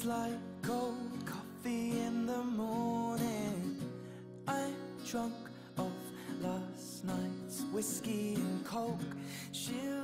is like cold coffee in the morning. I'm drunk off last night's whiskey and coke. She'll